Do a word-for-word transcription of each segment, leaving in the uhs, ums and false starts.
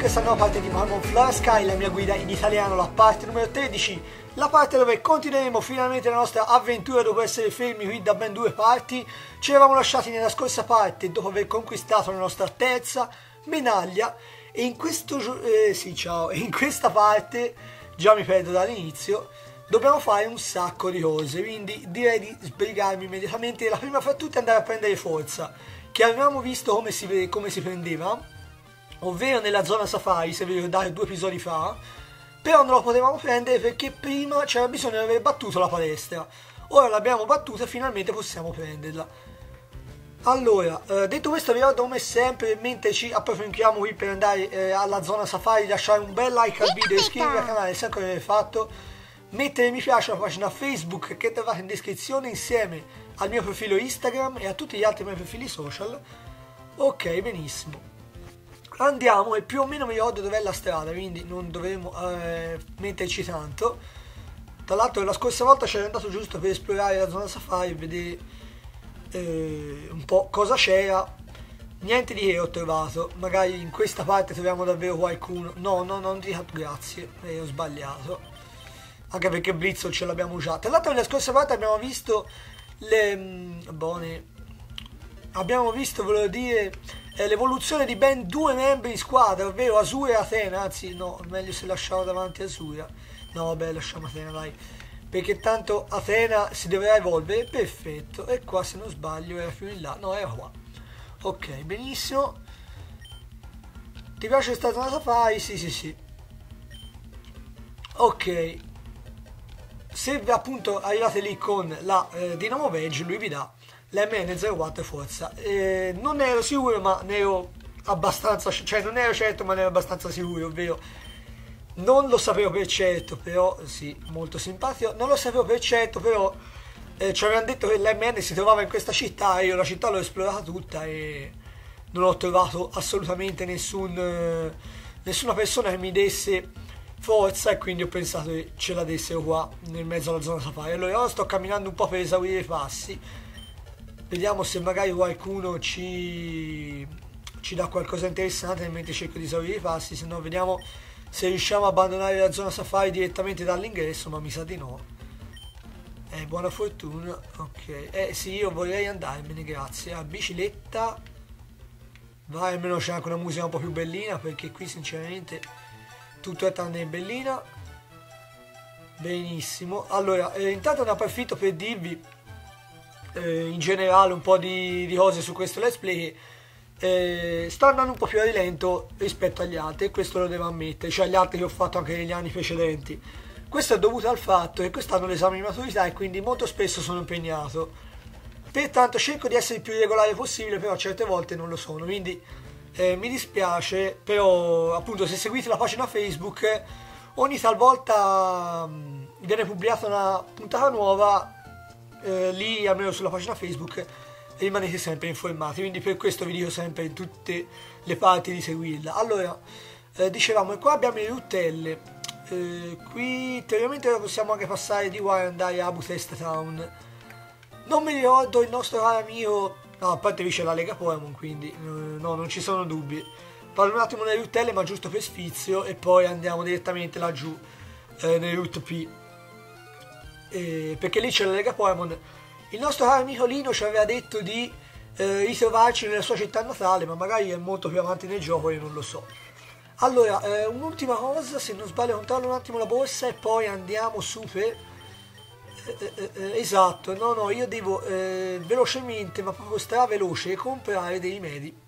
questa nuova parte di Pokémon Flora Sky, la mia guida in italiano, la parte numero tredici, la parte dove continueremo finalmente la nostra avventura dopo essere fermi qui da ben due parti. Ci eravamo lasciati nella scorsa parte dopo aver conquistato la nostra terza medaglia e in questo eh, sì, ciao, in questa parte, già mi perdo dall'inizio, dobbiamo fare un sacco di cose, quindi direi di sbrigarmi immediatamente. La prima fra tutte è andare a prendere forza, che avevamo visto come si, come si prendeva, ovvero nella zona Safari, se vi ricordate, due episodi fa, però non lo potevamo prendere perché prima c'era bisogno di aver battuto la palestra. Ora l'abbiamo battuta e finalmente possiamo prenderla. Allora, eh, detto questo, vi ricordo come sempre, mentre ci approfondiamo qui per andare eh, alla zona Safari, lasciare un bel like al video, iscrivervi al canale se ancora non l'avete fatto, mettere mi piace alla pagina Facebook che trovate in descrizione insieme al mio profilo Instagram e a tutti gli altri miei profili social. Ok, benissimo. Andiamo, e più o meno mi ricordo dov'è la strada, quindi non dovremo eh, metterci tanto. Tra l'altro la scorsa volta c'era andato giusto per esplorare la zona Safari e vedere eh, un po' cosa c'era. Niente di che ho trovato, magari in questa parte troviamo davvero qualcuno. No, no, non ti grazie, eh, ho sbagliato. Anche perché Blizzol ce l'abbiamo già. Tra l'altro nella scorsa parte abbiamo visto le... Mh, buone... Abbiamo visto, volevo dire... l'evoluzione di ben due membri di squadra, ovvero Azura e Atena. Anzi no, meglio se lasciamo davanti Azura. No vabbè, lasciamo Atena dai, perché tanto Atena si dovrà evolvere. Perfetto. E qua se non sbaglio era più in là. No, era qua. Ok, benissimo. Ti piace questa zona Safari? Sì sì sì. Ok, se appunto arrivate lì con la eh, Dynamo Verge, lui vi dà la M N zero quattro forza. Eh, non ne ero sicuro, ma ne ero abbastanza, cioè non ero certo ma ne ero abbastanza sicuro, ovvero non lo sapevo per certo, però sì, molto simpatico, non lo sapevo per certo, però eh, ci avevano detto che la M N si trovava in questa città e io la città l'ho esplorata tutta e non ho trovato assolutamente nessun, eh, nessuna persona che mi desse forza, e quindi ho pensato che ce la dessero qua nel mezzo alla zona Safari. Allora io sto camminando un po' per esaurire i passi. Vediamo se magari qualcuno ci, ci dà qualcosa di interessante mentre cerco di esaurire i passi, se no vediamo se riusciamo a abbandonare la zona Safari direttamente dall'ingresso, ma mi sa di no. Eh, buona fortuna, ok. Eh sì, io vorrei andarmene, grazie. A bicicletta. Vai, almeno c'è anche una musica un po' più bellina, perché qui sinceramente tutto è tranne bellina. Benissimo. Allora, eh, intanto ne approfitto per dirvi in generale un po' di, di cose su questo let's play. eh, sto andando un po' più a rilento rispetto agli altri, e questo lo devo ammettere, cioè agli altri che ho fatto anche negli anni precedenti. Questo è dovuto al fatto che quest'anno ho l'esame di maturità e quindi molto spesso sono impegnato, pertanto cerco di essere il più regolare possibile, però certe volte non lo sono, quindi eh, mi dispiace. Però appunto se seguite la pagina Facebook, ogni talvolta mh, viene pubblicata una puntata nuova. Eh, lì almeno sulla pagina Facebook rimanete sempre informati, quindi per questo vi dico sempre in tutte le parti di seguirla. Allora eh, dicevamo, e qua abbiamo le Rutelle, eh, qui teoricamente possiamo anche passare di qua e andare a Butest Town. Non mi ricordo il nostro caro amico, no, a parte qui c'è la Lega Pokémon, quindi eh, no, non ci sono dubbi. Parlo un attimo nelle Rutelle, ma giusto per sfizio, e poi andiamo direttamente laggiù eh, nelle Rut P. Eh, perché lì c'è la Lega Pokémon. Il nostro caro amico Lino ci aveva detto di eh, ritrovarci nella sua città natale, ma magari è molto più avanti nel gioco, io non lo so. Allora, eh, un'ultima cosa, se non sbaglio controllo un attimo la borsa e poi andiamo su per... Eh, eh, eh, esatto, no no, io devo eh, velocemente, ma proprio straveloce, comprare dei rimedi.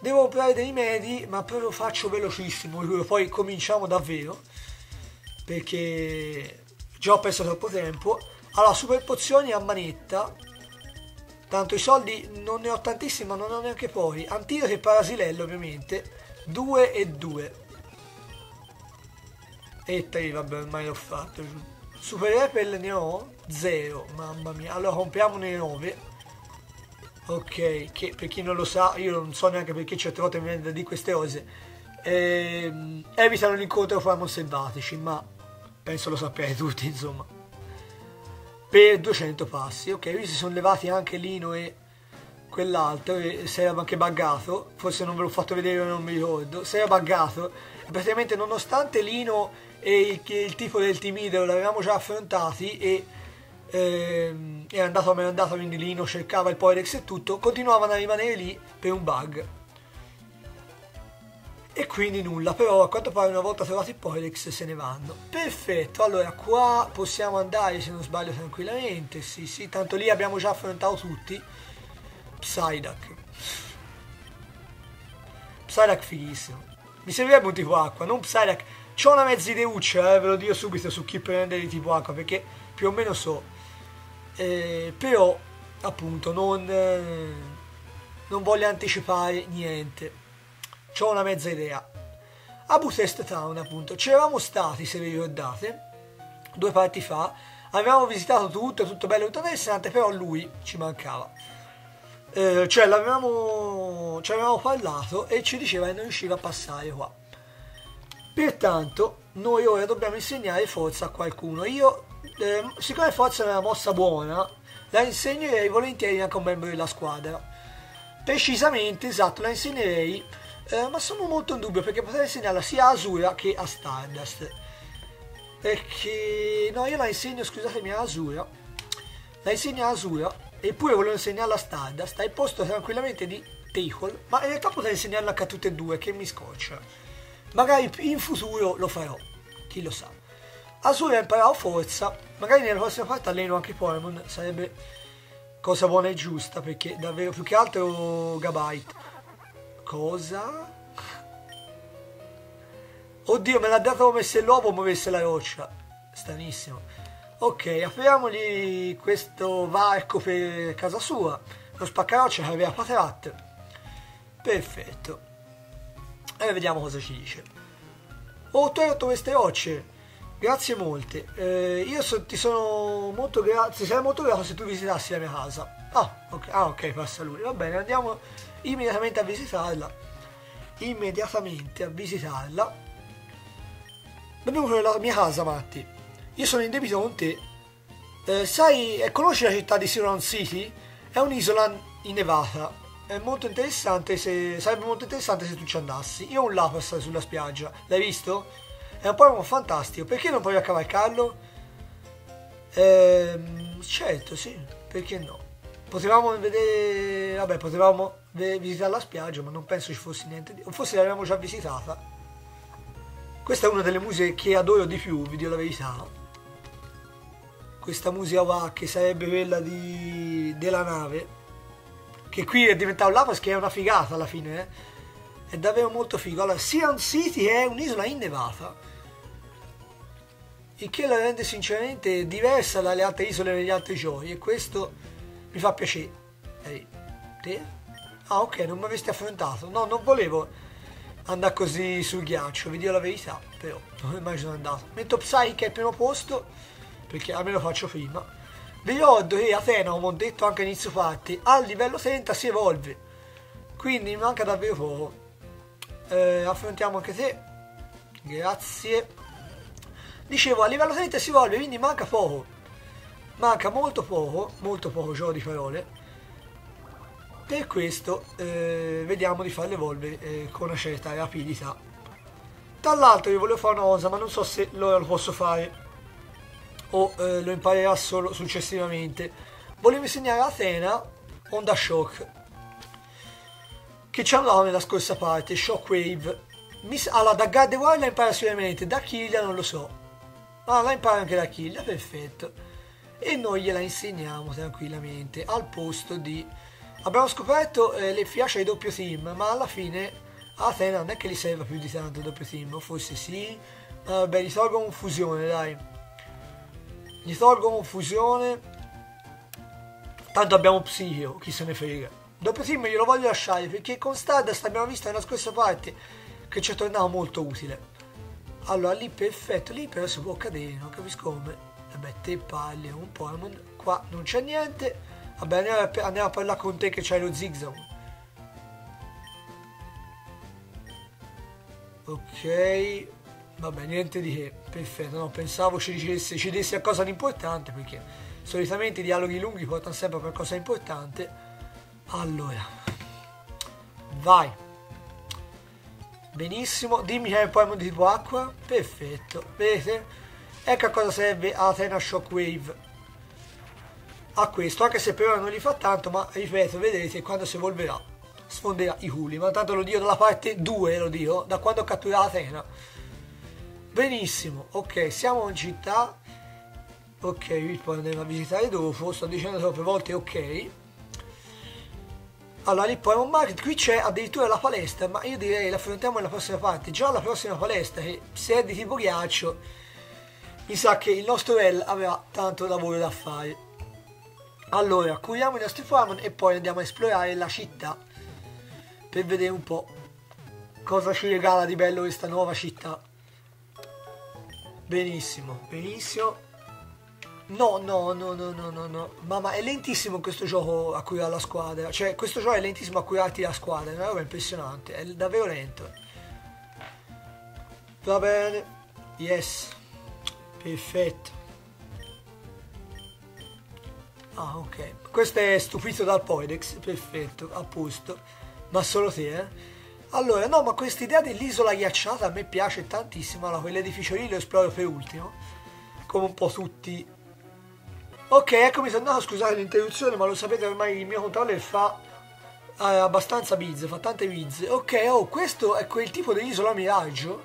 Devo comprare dei rimedi, ma proprio faccio velocissimo, poi cominciamo davvero, perché... già ho perso troppo tempo. Allora, super pozioni a manetta. Tanto i soldi non ne ho tantissimi, ma non ne ho neanche pochi. Antidoto e parasilello, ovviamente. due e due. E tre, vabbè, ormai l'ho fatto. Super repel ne ho zero, mamma mia. Allora, compriamone nove. Ok, che per chi non lo sa, io non so neanche perché certe volte mi viene di queste cose. Ehm, evitano l'incontro fra selvatici, ma... penso lo sappiate tutti, insomma. Per duecento passi. Ok, qui si sono levati anche Lino e quell'altro che si era anche buggato, forse non ve l'ho fatto vedere, non mi ricordo, si era buggato e praticamente nonostante Lino e il, il tipo del team idolo l'avevamo già affrontati e ehm, era andato come era andato, quindi Lino cercava il Poidex e tutto, continuavano a rimanere lì per un bug e quindi nulla, però a quanto pare una volta trovati i Poidex se ne vanno. Perfetto, allora qua possiamo andare se non sbaglio tranquillamente, sì sì, tanto lì abbiamo già affrontato tutti. Psyduck Psyduck fighissimo, mi servirebbe un tipo acqua, non Psyduck. C'ho una mezza ideuccia, eh, ve lo dico subito su chi prendere di tipo acqua, perché più o meno so, eh, però appunto non, eh, non voglio anticipare niente, c'ho una mezza idea. A Butest Town appunto c'eravamo stati, se vi ricordate, due parti fa, avevamo visitato tutto, tutto bello, tutto interessante, però lui ci mancava. Eh, cioè l'avevamo, ci avevamo parlato e ci diceva che non riusciva a passare qua, pertanto noi ora dobbiamo insegnare forza a qualcuno. Io eh, siccome forza è una mossa buona la insegnerei volentieri anche a un membro della squadra, precisamente esatto la insegnerei, eh, ma sono molto in dubbio perché potrei insegnarla sia a Azura che a Stardust, perché no, io la insegno, scusatemi, a Azura, la insegno a Azura. Eppure volevo insegnarla a Stardust, sta al posto tranquillamente di Teicol, ma in realtà potrei insegnarla anche a tutte e due, che mi scoccia. Magari in futuro lo farò, chi lo sa. Asura ha imparato forza, magari nella prossima parte alleno anche Pokémon, sarebbe cosa buona e giusta, perché davvero più che altro Gabyte. Cosa? Oddio, me l'ha dato come se l'uovo muovesse la roccia. Stranissimo. Ok, apriamogli questo varco per casa sua, lo spaccaroccia che aveva Patrat. Perfetto. E vediamo cosa ci dice. Oh, tu hai rotto queste rocce, grazie molte. Eh, io so, ti sono molto grato, ti sarei molto grato se tu visitassi la mia casa. Ah, ok, ah, okay, passa lui, va bene, andiamo immediatamente a visitarla. Immediatamente a visitarla. Dobbiamo provare la mia casa, Matti. Io sono in debito con te. Eh, sai, conosci la città di Searound City? È un'isola in Nevada. È molto interessante se, sarebbe molto interessante se tu ci andassi. Io ho un lapis sulla spiaggia. L'hai visto? È un Pokémon fantastico. Perché non provi a cavalcarlo? Ehm, certo, sì. Perché no? Potevamo vedere... Vabbè, potevamo visitare la spiaggia, ma non penso ci fosse niente di... O forse l'avevamo già visitata. Questa è una delle musiche che adoro di più, vi dico la verità. Questa musica qua, che sarebbe quella di, della nave, che qui è diventato lapis, che è una figata alla fine, eh? È davvero molto figo. Allora, Searound City è un'isola innevata, il che la rende sinceramente diversa dalle altre isole degli altri giochi, e questo mi fa piacere. Ehi, te? Ah ok, non mi avresti affrontato, no, non volevo andare così sul ghiaccio, vi dico la verità, però non mai sono andato. Metto Psyche al primo posto, perché almeno lo faccio prima. Vi ricordo che Atena, come ho detto anche all'inizio party, al livello trenta si evolve, quindi manca davvero poco. Eh, affrontiamo anche te, grazie. Dicevo, al livello trenta si evolve, quindi manca poco, manca molto poco, molto poco, gioco di parole. Per questo eh, vediamo di farlo evolvere eh, con una certa rapidità. Tra l'altro io volevo fare una cosa, ma non so se allora lo posso fare o eh, lo imparerà solo successivamente. Volevo insegnare a Atena Onda Shock, che ci andava nella scorsa parte, Shockwave. Miss... Allora, da Gaddewire la impara sicuramente, da Killa non lo so. Ah, la impara anche da Killa, perfetto. E noi gliela insegniamo tranquillamente, al posto di... Abbiamo scoperto eh, l'efficacia di doppio team, ma alla fine Atena non è che gli serva più di tanto il doppio team, forse sì. Ma vabbè, gli tolgo confusione, dai. Gli tolgo confusione, tanto abbiamo Psyche, chi se ne frega. Doppio team glielo voglio lasciare perché con Stardust abbiamo visto nella scorsa parte che ci è tornato molto utile. Allora lì perfetto, lì però si può cadere, non capisco come. Vabbè, te parli è un Pokémon, qua non c'è niente. Vabbè, andiamo a, andiamo a parlare con te che c'hai lo zigzag. Ok, vabbè, niente di che, perfetto, no, pensavo ci dicesse, ci desse qualcosa di importante, perché solitamente i dialoghi lunghi portano sempre a qualcosa di importante. Allora, vai. Benissimo, dimmi che è il Pokémon di tipo acqua. Perfetto, vedete? Ecco a cosa serve Atena Shockwave. A questo, anche se per ora non gli fa tanto, ma ripeto, vedrete quando si evolverà sfonderà i culi, ma tanto lo dico dalla parte due, lo dico, da quando ho catturato Atena. Benissimo, ok, siamo in città. Ok, qui poi andremo a visitare dopo, sto dicendo troppe volte ok. Allora lì poi è un market, qui c'è addirittura la palestra, ma io direi la affrontiamo nella prossima parte, già la prossima palestra che se è di tipo ghiaccio mi sa che il nostro L avrà tanto lavoro da fare. Allora curiamo i nostri farm e poi andiamo a esplorare la città per vedere un po' cosa ci regala di bello questa nuova città. Benissimo, benissimo. No, no, no, no, no, no, no. Mamma, è lentissimo questo gioco a curare la squadra. Cioè, questo gioco è lentissimo a curarti la squadra. È una roba impressionante. È davvero lento. Va bene. Yes. Perfetto. Ah, ok. Questo è stupito dal Poidex. Perfetto, a posto. Ma solo te, eh? Allora, no, ma questa idea dell'isola ghiacciata a me piace tantissimo. Allora, quelle di Ficcioli lo esploro per ultimo. Come un po' tutti... Ok, eccomi sono andato, scusate l'interruzione, ma lo sapete ormai il mio controller fa eh, abbastanza biz, fa tante biz. Ok, oh, questo è quel tipo di isola miraggio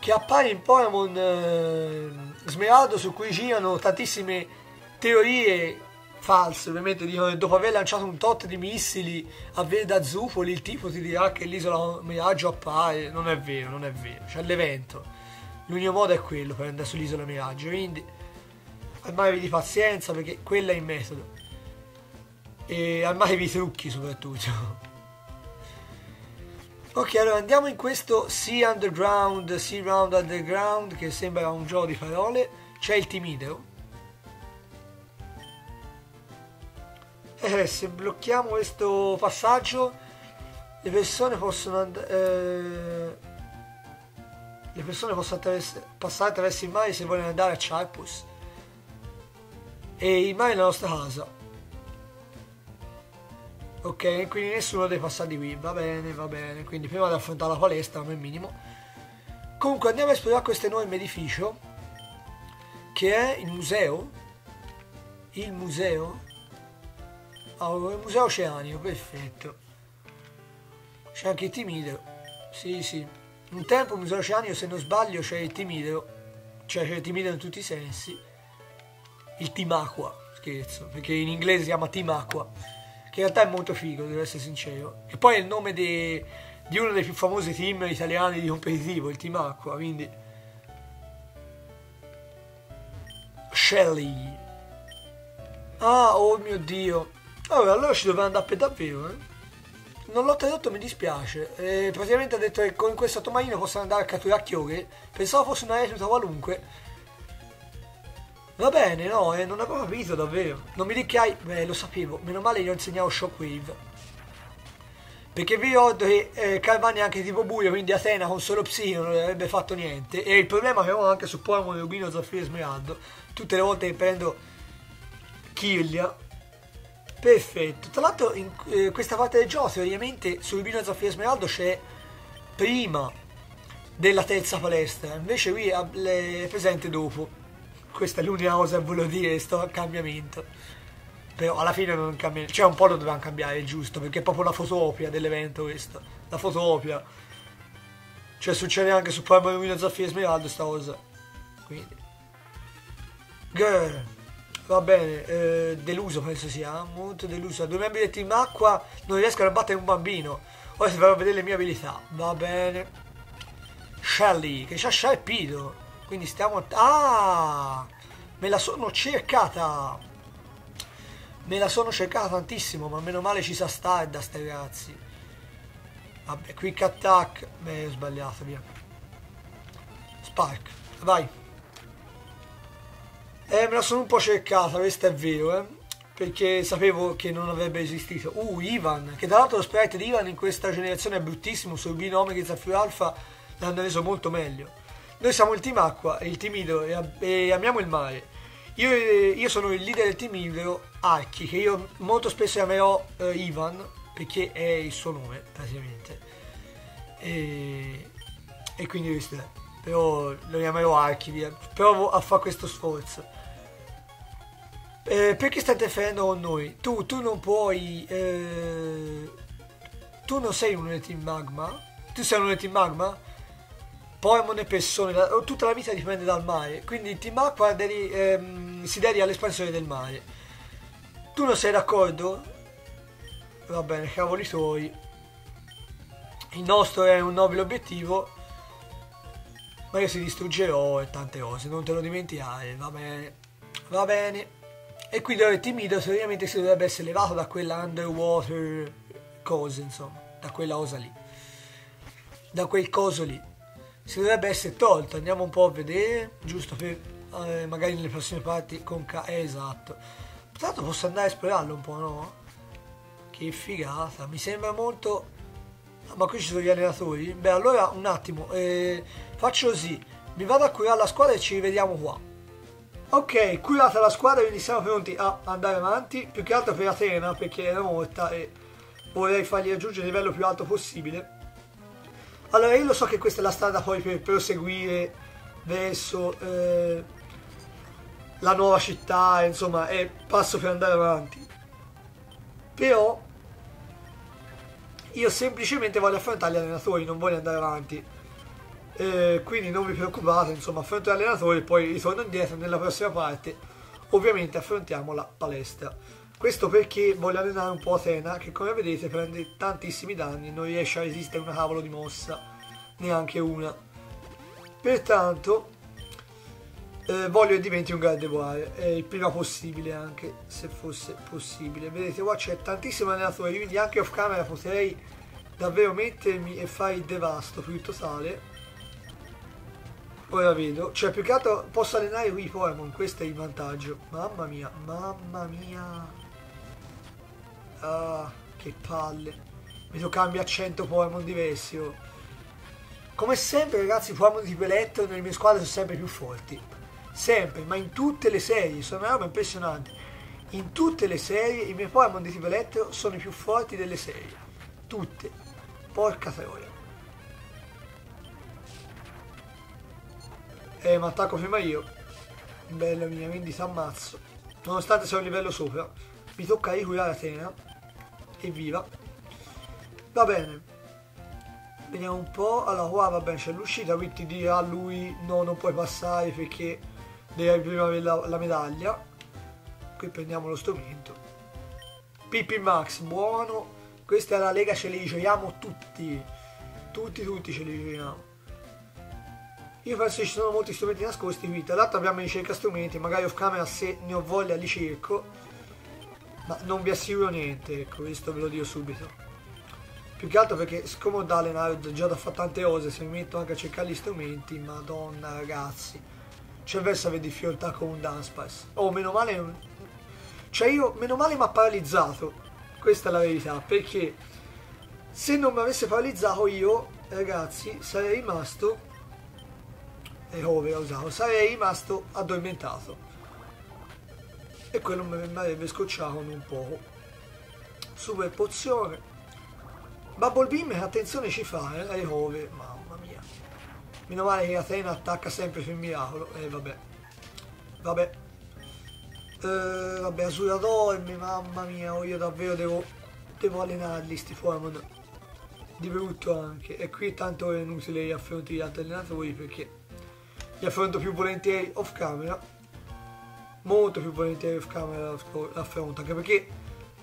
che appare in Pokémon eh, Smeraldo, su cui girano tantissime teorie false, ovviamente dicono che dopo aver lanciato un tot di missili a Veda Zufoli il tipo ti dirà che l'isola miraggio appare. Non è vero, non è vero, c'è l'evento, l'unico modo è quello per andare sull'isola miraggio, quindi... armatevi di pazienza perché quella è il metodo. E armatevi i trucchi soprattutto. Ok, allora andiamo in questo Sea Underground, Searound Underground, che sembra un gioco di parole. C'è il timideo. Eh, se blocchiamo questo passaggio le persone possono andare... Eh, le persone possono attraverso, passare attraverso il mare se vogliono andare a Charpus. E il mare è la nostra casa. Ok, quindi nessuno deve passare di qui. Va bene, va bene. Quindi prima di affrontare la palestra, come minimo. Comunque andiamo a esplorare questo enorme edificio che è il museo. Il museo Ah, il museo oceanico, perfetto. C'è anche il timideo. Sì, sì. Un tempo il museo oceanico, se non sbaglio, c'è il timideo. Cioè c'è il timideo in tutti i sensi. Il Team Aqua, scherzo, perché in inglese si chiama Team Aqua, che in realtà è molto figo, devo essere sincero. E poi è il nome de, di uno dei più famosi team italiani di competitivo, il Team Aqua, quindi... Shelly. Ah, oh mio Dio. Allora, allora ci doveva andare per davvero, eh. Non l'ho tradotto, mi dispiace. Eh, praticamente ha detto che con questo tomaino possono andare a catturare Kyogre. Pensavo fosse una recluta qualunque. Va bene, no, eh, non avevo capito davvero. Non mi ricchiai... Beh, lo sapevo. Meno male gli ho insegnato Shockwave. Perché vi ricordo che eh, Carvani è anche tipo buio, quindi Atena con solo Psyche non avrebbe fatto niente. E il problema che avevo anche su Pokémon Rubino, Zaffiro e Smeraldo. Tutte le volte che prendo Killa. Perfetto. Tra l'altro in eh, questa parte del gioco, teoricamente, su Rubino, Zaffiro e Smeraldo c'è prima della terza palestra. Invece qui è presente dopo. Questa è l'unica cosa che volevo dire, sto cambiamento. Però alla fine non cambia. Cioè un po' lo dovevamo cambiare, giusto? Perché è proprio la fotopia dell'evento questo. La fotopia. Cioè succede anche su Pokémon Lino, Zaffiro e Smeraldo sta cosa. Quindi. Girl. Va bene. Eh, deluso penso sia. Molto deluso. Due membri del Team Acqua non riescono a battere un bambino. Ora si farò vedere le mie abilità. Va bene. Shelly. Che c'ha Sharpedo. Quindi stiamo... Ah! Me la sono cercata! Me la sono cercata tantissimo, ma meno male ci sa Stardust, ragazzi. Vabbè, quick attack... Beh, ho sbagliato, via. Spark, vai! Eh, me la sono un po' cercata, questo è vero, eh. Perché sapevo che non avrebbe esistito. Uh, Ivan! Che tra l'altro lo sprite di Ivan in questa generazione è bruttissimo, sul binomio che Zaffiro Alfa l'hanno reso molto meglio. Noi siamo il Team Acqua e il Team Idro e, e amiamo il mare. Io, io sono il leader del team libero, Archie, che io molto spesso chiamerò eh, Ivan, perché è il suo nome, praticamente. E, e quindi questo è. Però lo chiamerò Archie, via. Provo a fare questo sforzo. Eh, perché stai interferendo con noi? Tu, tu non puoi... Eh, tu non sei uno del team magma? Tu sei uno del team magma? Pokémon e persone, la, tutta la vita dipende dal mare, quindi il Team Aqua deri, ehm, si deriva all'espansione del mare. Tu non sei d'accordo? Va bene, cavoli tuoi. Il nostro è un nobile obiettivo, ma io si distruggerò e tante cose, non te lo dimenticare, va bene, va bene. E quindi il Team Ido teoricamente si dovrebbe essere levato da quella underwater cosa, insomma, da quella cosa lì, da quel coso lì. Si dovrebbe essere tolto, andiamo un po' a vedere, giusto per eh, magari nelle prossime parti con K. Eh, esatto. Tanto posso andare a esplorarlo un po', no? Che figata, mi sembra molto... Ah, ma qui ci sono gli allenatori? Beh, allora un attimo, eh, faccio così, mi vado a curare la squadra e ci rivediamo qua. Ok, curata la squadra, quindi siamo pronti a andare avanti, più che altro per Atena, perché era morta e vorrei fargli raggiungere il livello più alto possibile. Allora, io lo so che questa è la strada poi per proseguire verso eh, la nuova città, insomma, è passo per andare avanti. Però io semplicemente voglio affrontare gli allenatori, non voglio andare avanti. Eh, quindi non vi preoccupate, insomma, affronto gli allenatori e poi ritorno indietro nella prossima parte. Ovviamente affrontiamo la palestra. Questo perché voglio allenare un po' Atena, che come vedete prende tantissimi danni, non riesce a resistere una cavolo di mossa, neanche una. Pertanto eh, voglio che diventi un Gaddewire, eh, il prima possibile, anche se fosse possibile. Vedete qua c'è tantissimo allenatore, quindi anche off camera potrei davvero mettermi e fare il devasto più totale. Ora vedo, cioè più che altro posso allenare qui i Pokémon, questo è il vantaggio. Mamma mia, mamma mia. Ah, che palle. Mi tocca cambiare cento Pokémon diversi. Oh. Come sempre, ragazzi, i Pokémon tipo elettro nelle mie squadre sono sempre più forti. Sempre, ma in tutte le serie. Sono una roba impressionante. In tutte le serie i miei Pokémon di tipo elettro sono i più forti delle serie. Tutte. Porca troia. Eh, ma attacco prima io. Bella mia, quindi ti ammazzo. Nonostante sia un livello sopra. Mi tocca ricurare Atena. Evviva. Va bene. Vediamo un po'. Allora qua va bene, c'è l'uscita. Qui ti dirà lui no, non puoi passare perché devi prima avere la, la medaglia. Qui prendiamo lo strumento. P P Max, buono. Questa è la Lega, ce li giochiamo tutti. Tutti, tutti ce li giochiamo. Io penso che ci sono molti strumenti nascosti qui. Tra l'altro abbiamo ricerca strumenti. Magari off camera, se ne ho voglia, li cerco. Ma non vi assicuro niente, ecco, questo ve lo dico subito. Più che altro perché siccome ho da allenare, già da fare tante cose, se mi metto anche a cercare gli strumenti, madonna ragazzi. C'è verso avere difficoltà con un Dunsparce. Oh, meno male... Cioè io, meno male mi ha paralizzato. Questa è la verità, perché se non mi avesse paralizzato io, ragazzi, sarei rimasto... E ove ho usato, sarei rimasto addormentato. E quello mi avrebbe scocciato un poco. Super pozione. Bubble Beam, attenzione ci fa, eh, ai Hove, mamma mia. Meno male che Atena attacca sempre per miracolo. E eh, vabbè. Vabbè. Eh, vabbè, Azura dorme, mamma mia. Oh, io davvero devo, devo allenarli sti Pokémon. Di brutto anche. E qui tanto è inutile gli affronti gli altri allenatori perché li affronto più volentieri off camera. Molto più volentieri off camera l'affronto, anche perché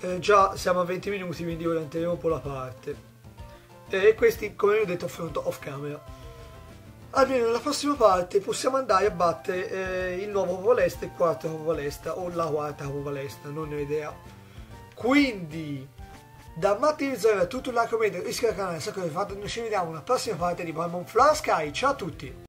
eh, già siamo a venti minuti, quindi ora un po' la parte. E questi, come vi ho detto, affronto off camera. Almeno nella prossima parte possiamo andare a battere eh, il nuovo Popolesta e il quarto Popolesta, o la quarta Popolesta, non ne ho idea. Quindi, da Matteo Zora, tutto l'arco medio, iscrivetevi al canale, se avete fatto, noi ci vediamo nella prossima parte di Pokémon Flora Sky. Ciao a tutti!